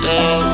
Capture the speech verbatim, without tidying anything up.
Love.